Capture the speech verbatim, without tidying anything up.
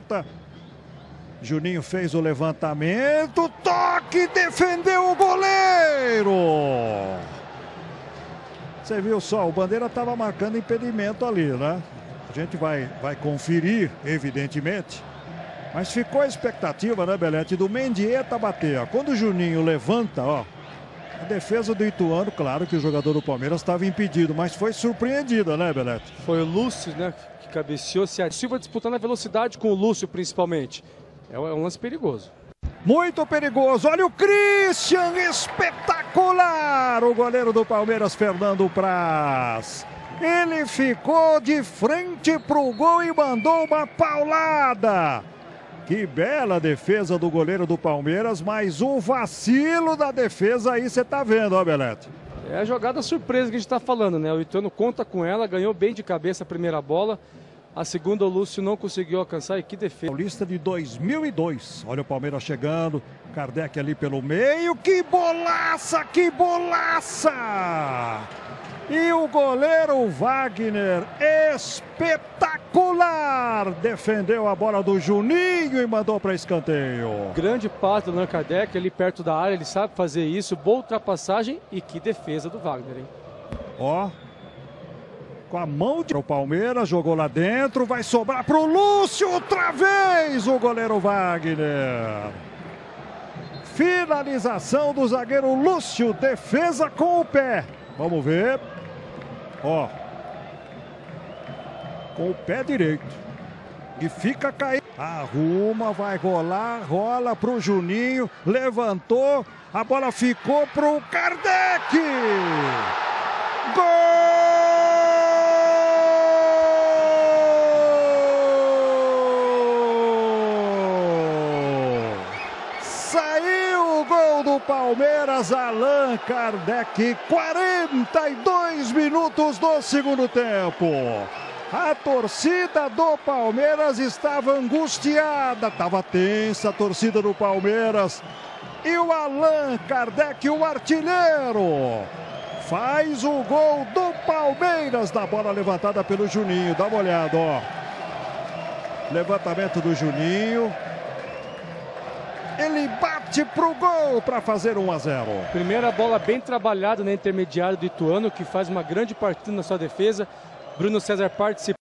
Mendieta. Juninho fez o levantamento, toque, defendeu o goleiro. Você viu só, o Bandeira estava marcando impedimento ali, né? A gente vai, vai conferir, evidentemente. Mas ficou a expectativa, né, Beletti, do Mendieta bater. Ó. Quando o Juninho levanta, ó, a defesa do Ituano, claro que o jogador do Palmeiras estava impedido, mas foi surpreendida, né, Beletti? Foi o Lúcio, né, que cabeceou. Se a Silva disputando a velocidade com o Lúcio, principalmente. É um lance perigoso. Muito perigoso. Olha o Christian, espetacular! O goleiro do Palmeiras, Fernando Prass. Ele ficou de frente pro gol e mandou uma paulada. Que bela defesa do goleiro do Palmeiras, mas um vacilo da defesa aí, você tá vendo, ó, Beletti. É a jogada surpresa que a gente tá falando, né? O Ituano conta com ela, ganhou bem de cabeça a primeira bola. A segunda, o Lúcio não conseguiu alcançar e que defesa. Paulista de dois mil e dois. Olha o Palmeiras chegando. Kardec ali pelo meio. Que bolaça, que bolaça! E o goleiro Wagner, espetacular! Defendeu a bola do Juninho e mandou para escanteio. Grande passe do Alan Kardec ali perto da área. Ele sabe fazer isso. Boa ultrapassagem e que defesa do Wagner, hein? Ó. Com a mão de... O Palmeiras jogou lá dentro, vai sobrar pro Lúcio, outra vez o goleiro Wagner. Finalização do zagueiro Lúcio, defesa com o pé. Vamos ver. Ó. Com o pé direito. E fica caindo. Arruma, vai rolar, rola pro Juninho, levantou, a bola ficou pro Kardec. Gol! Palmeiras, Alan Kardec, quarenta e dois minutos do segundo tempo. A torcida do Palmeiras estava angustiada, estava tensa a torcida do Palmeiras. E o Alan Kardec, o artilheiro, faz o gol do Palmeiras da bola levantada pelo Juninho. Dá uma olhada, ó. Levantamento do Juninho. Ele bate pro gol para fazer um a zero. Primeira bola bem trabalhada na intermediária do Ituano, que faz uma grande partida na sua defesa. Bruno César participa.